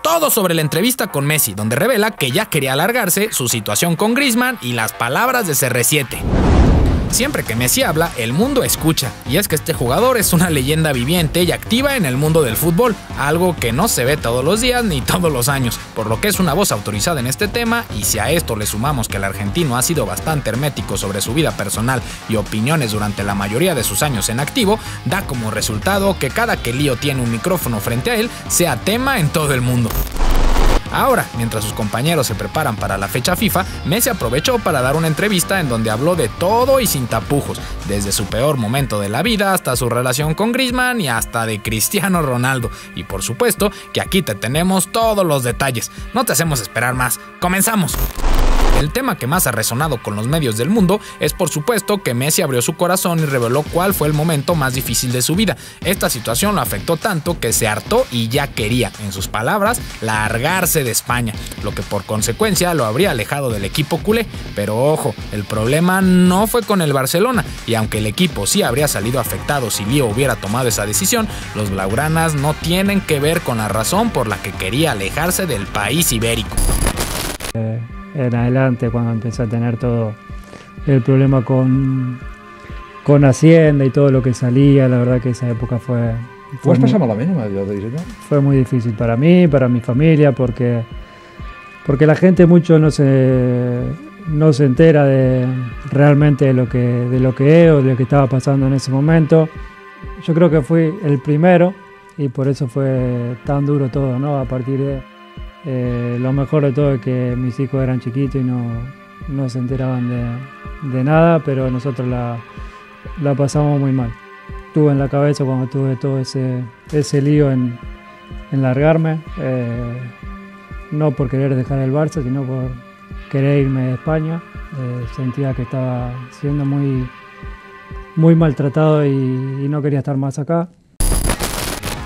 Todo sobre la entrevista con Messi, donde revela que ya quería alargarse, su situación con Griezmann y las palabras de CR7. Siempre que Messi habla, el mundo escucha, y es que este jugador es una leyenda viviente y activa en el mundo del fútbol, algo que no se ve todos los días ni todos los años, por lo que es una voz autorizada en este tema, y si a esto le sumamos que el argentino ha sido bastante hermético sobre su vida personal y opiniones durante la mayoría de sus años en activo, da como resultado que cada que Leo tiene un micrófono frente a él, sea tema en todo el mundo. Ahora, mientras sus compañeros se preparan para la fecha FIFA, Messi aprovechó para dar una entrevista en donde habló de todo y sin tapujos, desde su peor momento de la vida hasta su relación con Griezmann y hasta de Cristiano Ronaldo. Y por supuesto que aquí te tenemos todos los detalles. No te hacemos esperar más. ¡Comenzamos! El tema que más ha resonado con los medios del mundo es por supuesto que Messi abrió su corazón y reveló cuál fue el momento más difícil de su vida. Esta situación lo afectó tanto que se hartó y ya quería, en sus palabras, largarse de España, lo que por consecuencia lo habría alejado del equipo culé. Pero ojo, el problema no fue con el Barcelona, y aunque el equipo sí habría salido afectado si Leo hubiera tomado esa decisión, los blaugranas no tienen que ver con la razón por la que quería alejarse del país ibérico. En adelante, cuando empecé a tener todo el problema con Hacienda y todo lo que salía, la verdad que esa época fue muy difícil para mí, para mi familia, porque la gente mucho no se entera de realmente de lo que es o de lo que estaba pasando en ese momento. Yo creo que fui el primero y por eso fue tan duro todo, ¿no? A partir de... lo mejor de todo es que mis hijos eran chiquitos y no se enteraban de nada, pero nosotros la pasamos muy mal. Tuve en la cabeza cuando tuve todo ese lío en largarme, no por querer dejar el Barça, sino por querer irme de España. Sentía que estaba siendo muy, muy maltratado y no quería estar más acá.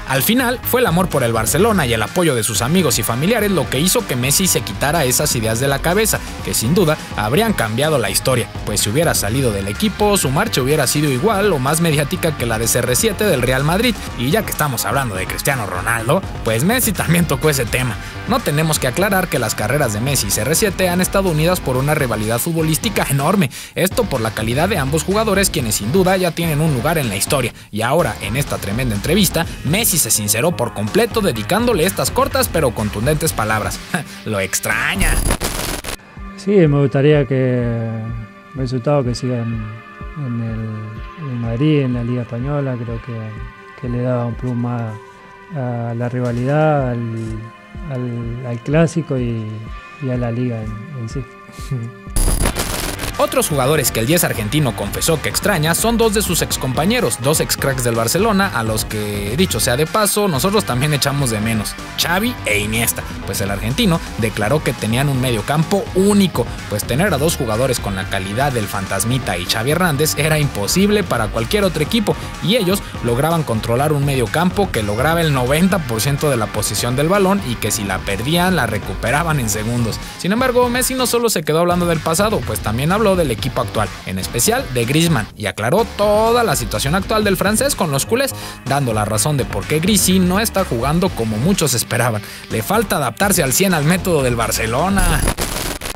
Al final, fue el amor por el Barcelona y el apoyo de sus amigos y familiares lo que hizo que Messi se quitara esas ideas de la cabeza, que sin duda habrían cambiado la historia, pues si hubiera salido del equipo, su marcha hubiera sido igual o más mediática que la de CR7 del Real Madrid. Y ya que estamos hablando de Cristiano Ronaldo, pues Messi también tocó ese tema. No tenemos que aclarar que las carreras de Messi y CR7 han estado unidas por una rivalidad futbolística enorme, esto por la calidad de ambos jugadores, quienes sin duda ya tienen un lugar en la historia. Y ahora, en esta tremenda entrevista, Messi se sinceró por completo dedicándole estas cortas pero contundentes palabras. Lo extraña. Sí, me gustaría que el resultado que siga en Madrid, en la Liga Española, creo que le da un plus más a la rivalidad, al clásico y a la liga en sí. Otros jugadores que el 10 argentino confesó que extraña son dos de sus excompañeros, dos excracks del Barcelona, a los que, dicho sea de paso, nosotros también echamos de menos, Xavi e Iniesta, pues el argentino declaró que tenían un mediocampo único, pues tener a dos jugadores con la calidad del Fantasmita y Xavi Hernández era imposible para cualquier otro equipo, y ellos lograban controlar un mediocampo que lograba el 90% de la posesión del balón y que si la perdían la recuperaban en segundos. Sin embargo, Messi no solo se quedó hablando del pasado, pues también habló del equipo actual, en especial de Griezmann, y aclaró toda la situación actual del francés con los culés, dando la razón de por qué Grisi no está jugando como muchos esperaban. Le falta adaptarse al 100 al método del Barcelona.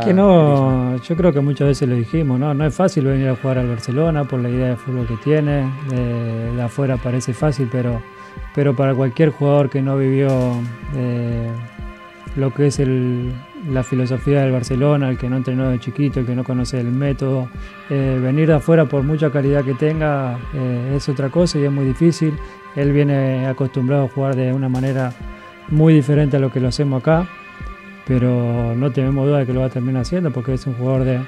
Que no, yo creo que muchas veces lo dijimos, no es fácil venir a jugar al Barcelona por la idea de fútbol que tiene. De afuera parece fácil, pero para cualquier jugador que no vivió lo que es la filosofía del Barcelona, el que no entrenó de chiquito, el que no conoce el método, venir de afuera por mucha calidad que tenga es otra cosa y es muy difícil. Él viene acostumbrado a jugar de una manera muy diferente a lo que lo hacemos acá, pero no tenemos duda de que lo va a terminar haciendo porque es un jugador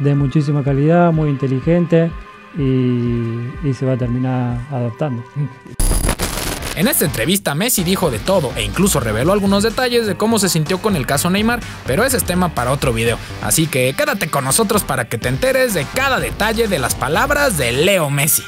de muchísima calidad, muy inteligente y se va a terminar adaptando. En esta entrevista Messi dijo de todo e incluso reveló algunos detalles de cómo se sintió con el caso Neymar, pero ese es tema para otro video, así que quédate con nosotros para que te enteres de cada detalle de las palabras de Leo Messi.